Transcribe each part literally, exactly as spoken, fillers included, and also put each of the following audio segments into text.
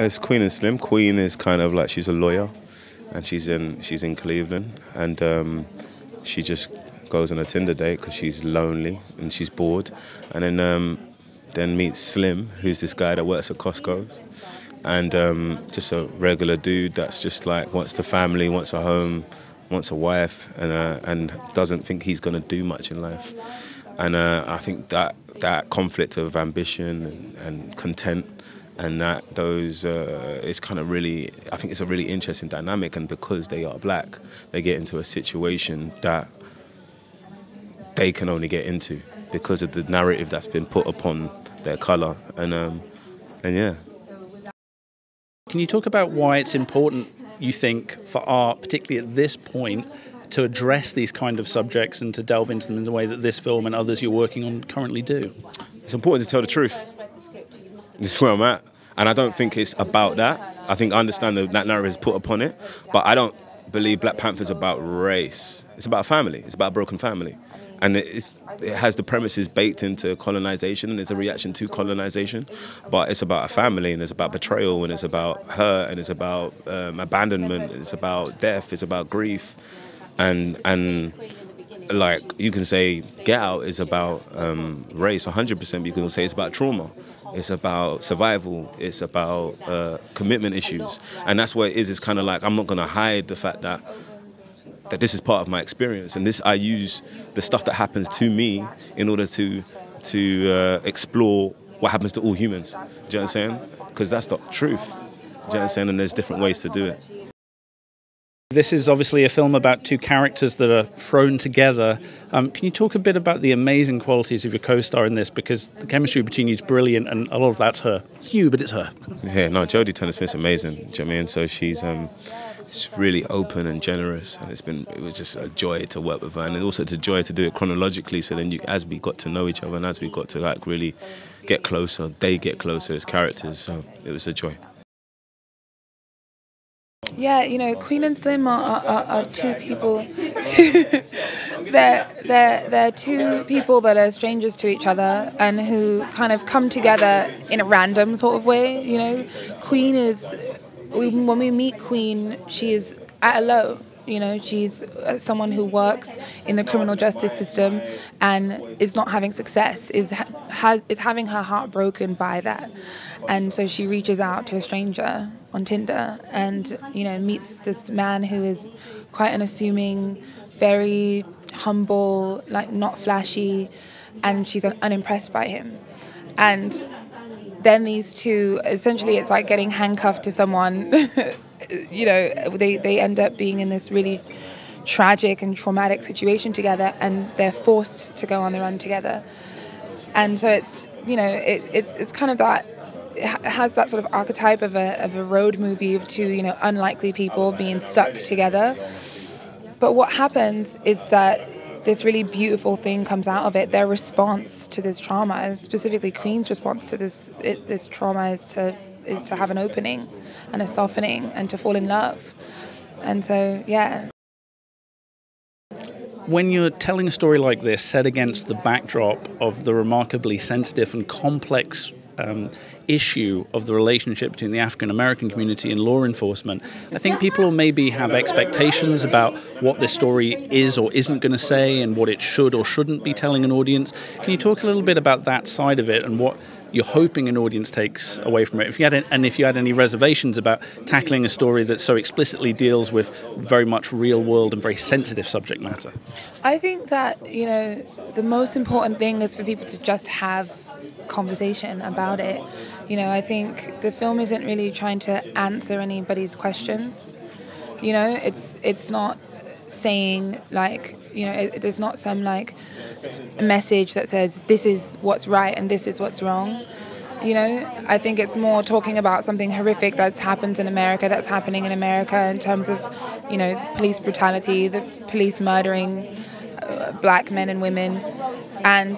It's Queen and Slim. Queen is kind of like, she's a lawyer, and she's in she's in Cleveland, and um, she just goes on a Tinder date because she's lonely and she's bored, and then um, then meets Slim, who's this guy that works at Costco, and um, just a regular dude that's just like wants a family, wants a home, wants a wife, and uh, and doesn't think he's gonna do much in life, and uh, I think that that conflict of ambition and, and content. And that those, uh, it's kind of really, I think it's a really interesting dynamic, and because they are black, they get into a situation that they can only get into because of the narrative that's been put upon their color, and, um, and yeah. Can you talk about why it's important, you think, for art, particularly at this point, to address these kind of subjects and to delve into them in the way that this film and others you're working on currently do? It's important to tell the truth. This is where I'm at. And I don't think it's about that. I think I understand that that narrative is put upon it, but I don't believe Black Panther is about race. It's about family. It's about a broken family. And it's, it has the premises baked into colonization, and it's a reaction to colonization, but it's about a family, and it's about betrayal, and it's about hurt, and it's about um, abandonment, it's about death, it's about grief. And, and like, you can say Get Out is about um, race one hundred percent, you can say it's about trauma. It's about survival, it's about uh, commitment issues. And that's what it is, it's kind of like, I'm not gonna hide the fact that that this is part of my experience, and this, I use the stuff that happens to me in order to, to uh, explore what happens to all humans, do you know what I'm saying? Because that's the truth, do you know what I'm saying? And there's different ways to do it. This is obviously a film about two characters that are thrown together. Um, can you talk a bit about the amazing qualities of your co-star in this? Because the chemistry between you is brilliant, and a lot of that's her. It's you, but it's her. Yeah, no, Jodie Turner-Smith's amazing, do you know what I mean? So she's, um, she's really open and generous, and it's been, it was just a joy to work with her, and also it's a joy to do it chronologically, so then you, as we got to know each other and as we got to like really get closer, they get closer as characters, so it was a joy. Yeah, you know, Queen and Slim are, are, are two people, two, they're, they're, they're two people that are strangers to each other and who kind of come together in a random sort of way, you know. Queen is, when we meet Queen, she is at a low, you know, she's someone who works in the criminal justice system and is not having success, is, has, is having her heart broken by that. And so she reaches out to a stranger on Tinder and, you know, meets this man who is quite unassuming, very humble, like not flashy, and she's unimpressed by him. And then these two, essentially it's like getting handcuffed to someone, you know, they, they end up being in this really tragic and traumatic situation together, and they're forced to go on the run together. And so it's, you know, it, it's, it's kind of that, it has that sort of archetype of a, of a road movie of two, you know, unlikely people being stuck together. But what happens is that this really beautiful thing comes out of it. Their response to this trauma, and specifically Queen's response to this it, this trauma, is to is to have an opening and a softening and to fall in love. And so, yeah. When you're telling a story like this, set against the backdrop of the remarkably sensitive and complex Um, issue of the relationship between the African-American community and law enforcement, I think people maybe have expectations about what this story is or isn't going to say and what it should or shouldn't be telling an audience. Can you talk a little bit about that side of it and what you're hoping an audience takes away from it? If you had, and if you had any reservations about tackling a story that so explicitly deals with very much real world and very sensitive subject matter? I think that, you know, the most important thing is for people to just have conversation about it. You know, I think the film isn't really trying to answer anybody's questions. You know, it's it's not saying like, you know, it, there's not some like message that says this is what's right and this is what's wrong. You know, I think it's more talking about something horrific that's happened in America, that's happening in America in terms of, you know, police brutality, the police murdering uh, black men and women. And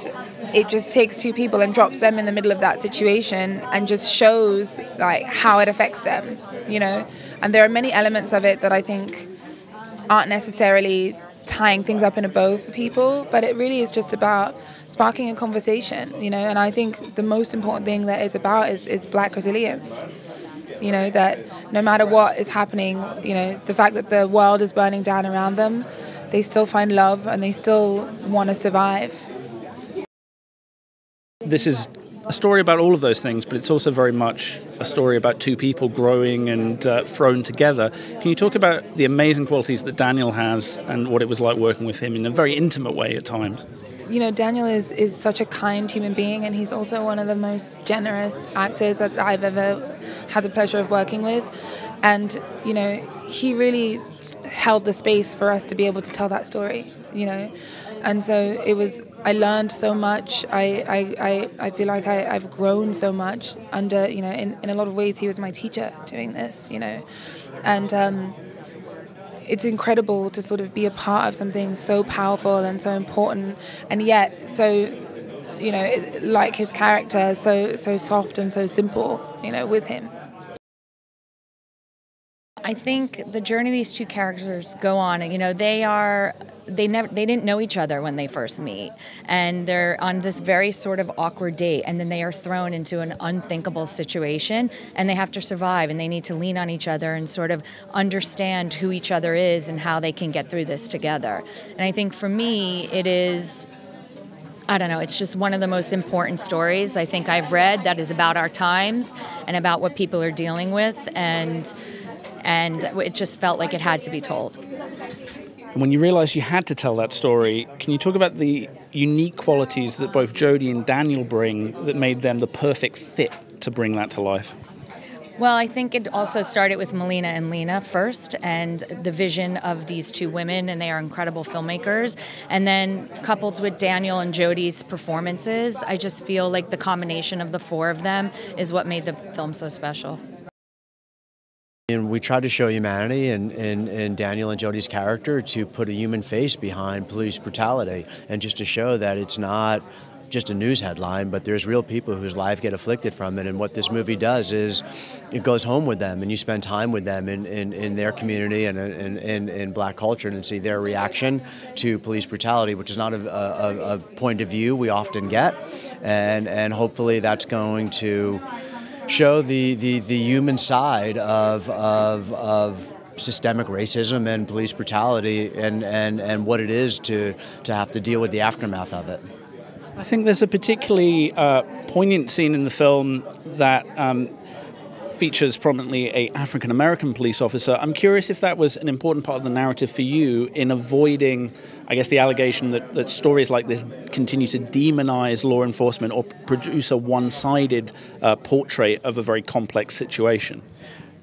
it just takes two people and drops them in the middle of that situation and just shows like how it affects them, you know. And there are many elements of it that I think aren't necessarily tying things up in a bow for people, but it really is just about sparking a conversation, you know. And I think the most important thing that it's about is, is black resilience. you know, that no matter what is happening, you know, the fact that the world is burning down around them, they still find love and they still want to survive. This is a story about all of those things, but it's also very much a story about two people growing and uh, thrown together. Can you talk about the amazing qualities that Daniel has and what it was like working with him in a very intimate way at times? You know, Daniel is, is such a kind human being, and he's also one of the most generous actors that I've ever had the pleasure of working with. And, you know, he really held the space for us to be able to tell that story, you know. And so it was, I learned so much. I, I, I, I feel like I, I've grown so much under, you know, in, in a lot of ways he was my teacher doing this, you know. And um, it's incredible to sort of be a part of something so powerful and so important, and yet so, you know, it, like his character, so, so soft and so simple, you know, with him. I think the journey these two characters go on, you know, they are... They never, they didn't know each other when they first meet, and they're on this very sort of awkward date, and then they are thrown into an unthinkable situation, and they have to survive, and they need to lean on each other and sort of understand who each other is and how they can get through this together. And I think for me, it is... I don't know, it's just one of the most important stories I think I've read that is about our times and about what people are dealing with, and and it just felt like it had to be told. And when you realised you had to tell that story, can you talk about the unique qualities that both Jodie and Daniel bring that made them the perfect fit to bring that to life? Well, I think it also started with Melina and Lena first, and the vision of these two women, and they are incredible filmmakers. And then coupled with Daniel and Jodie's performances, I just feel like the combination of the four of them is what made the film so special. And we tried to show humanity in, in, in Daniel and Jodie's character, to put a human face behind police brutality, and just to show that it's not just a news headline, but there's real people whose lives get afflicted from it. And what this movie does is it goes home with them, and you spend time with them in, in, in their community and in, in, in black culture, and see their reaction to police brutality, which is not a, a, a point of view we often get. And, and hopefully that's going to show the, the, the human side of, of, of systemic racism and police brutality, and, and, and what it is to, to have to deal with the aftermath of it. I think there's a particularly uh, poignant scene in the film that um, features prominently an African-American police officer. I'm curious if that was an important part of the narrative for you in avoiding, I guess, the allegation that, that stories like this continue to demonize law enforcement or produce a one-sided uh, portrait of a very complex situation.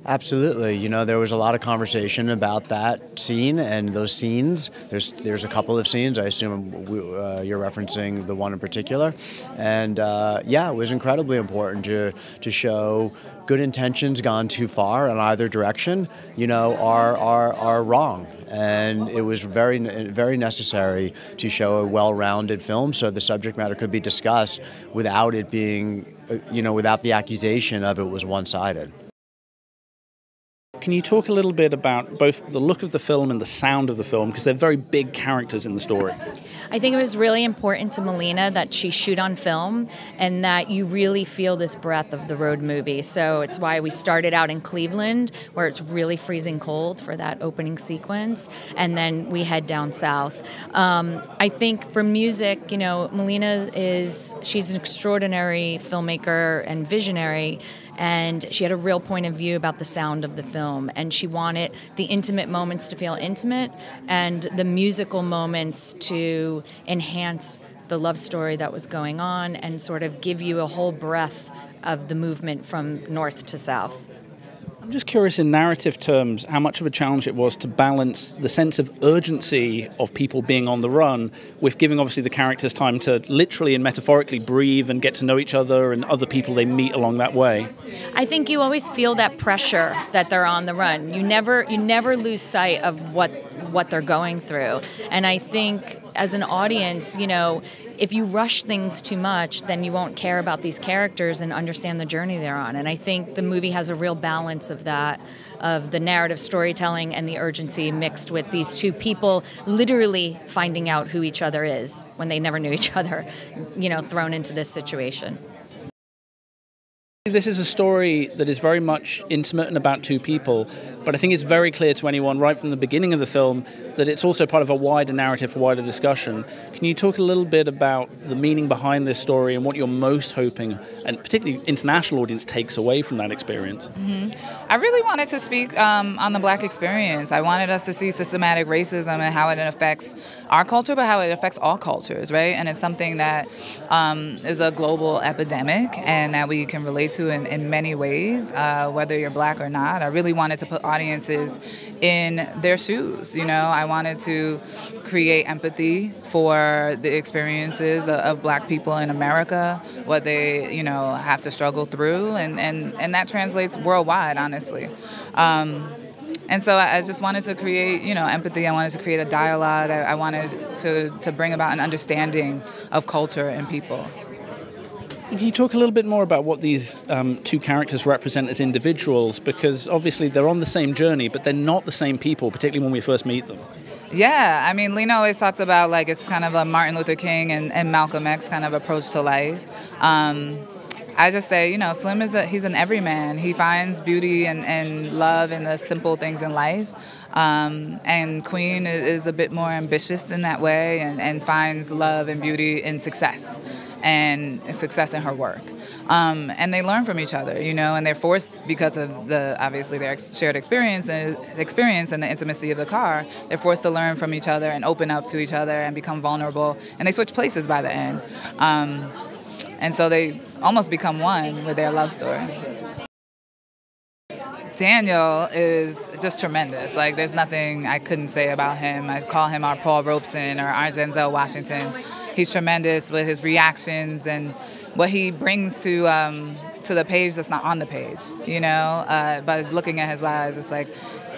Absolutely. You know, there was a lot of conversation about that scene and those scenes. There's there's a couple of scenes. I assume we, uh, you're referencing the one in particular. And uh, yeah, it was incredibly important to to show good intentions gone too far in either direction, you know, are are are wrong. And it was very very necessary to show a well-rounded film, so the subject matter could be discussed without it being, you know, without the accusation of it was one-sided. Can you talk a little bit about both the look of the film and the sound of the film, because they're very big characters in the story? I think it was really important to Melina that she shoot on film, and that you really feel this breath of the road movie. So it's why we started out in Cleveland, where it's really freezing cold for that opening sequence, and then we head down south. Um, I think for music, you know, Melina is, she's an extraordinary filmmaker and visionary, and she had a real point of view about the sound of the film, and she wanted the intimate moments to feel intimate and the musical moments to enhance the love story that was going on and sort of give you a whole breath of the movement from north to south. I'm just curious, in narrative terms, how much of a challenge it was to balance the sense of urgency of people being on the run with giving, obviously, the characters time to literally and metaphorically breathe and get to know each other and other people they meet along that way. I think you always feel that pressure that they're on the run. You never, you never lose sight of what what they're going through. And I think as an audience, you know, if you rush things too much, then you won't care about these characters and understand the journey they're on. And I think the movie has a real balance of that, of the narrative storytelling and the urgency mixed with these two people literally finding out who each other is when they never knew each other, you know, thrown into this situation. This is a story that is very much intimate and about two people, but I think it's very clear to anyone right from the beginning of the film that it's also part of a wider narrative, a wider discussion. Can you talk a little bit about the meaning behind this story and what you're most hoping, and particularly international audience, takes away from that experience? Mm-hmm. I really wanted to speak um, on the Black experience. I wanted us to see systematic racism and how it affects our culture, but how it affects all cultures, right? And it's something that um, is a global epidemic and that we can relate to in, in many ways, uh, whether you're Black or not. I really wanted to put audiences in their shoes, you know? I wanted to create empathy for the experiences of, of Black people in America, what they, you know, have to struggle through, and, and, and that translates worldwide, honestly. Um, And so I just wanted to create, you know, empathy. I wanted to create a dialogue. I, I wanted to, to bring about an understanding of culture and people. Can you talk a little bit more about what these um, two characters represent as individuals? Because obviously they're on the same journey, but they're not the same people, particularly when we first meet them. Yeah, I mean, Lena always talks about, like, it's kind of a Martin Luther King and, and Malcolm X kind of approach to life. Um, I just say, you know, Slim is a, he's an everyman. He finds beauty and, and love in the simple things in life. Um, and Queen is a bit more ambitious in that way and, and finds love and beauty in success and success in her work. Um, and they learn from each other, you know, and they're forced, because of the, obviously, their ex shared experience and experience and the intimacy of the car, they're forced to learn from each other and open up to each other and become vulnerable. And they switch places by the end. Um, And so they almost become one with their love story. Daniel is just tremendous. Like, there's nothing I couldn't say about him. I call him our Paul Robeson or our Denzel Washington. He's tremendous with his reactions and what he brings to um, to the page that's not on the page, you know? Uh, but looking at his lives, it's like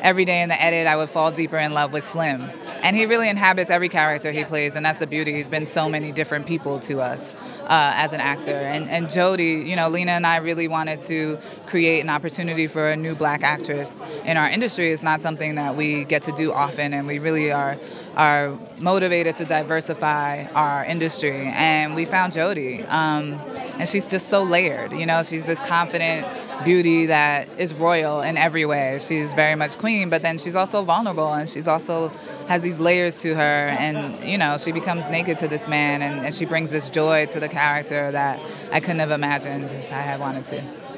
every day in the edit, I would fall deeper in love with Slim. And he really inhabits every character he plays, and that's the beauty. He's been so many different people to us uh, as an actor. And, and Jodie, you know, Lena and I really wanted to create an opportunity for a new Black actress in our industry. It's not something that we get to do often, and we really are, are motivated to diversify our industry. And we found Jodie, um, and she's just so layered. You know, she's this confident beauty that is royal in every way. She's very much Queen, but then she's also vulnerable, and she's also has these layers to her, and, you know, she becomes naked to this man, and, and she brings this joy to the character that I couldn't have imagined if I had wanted to.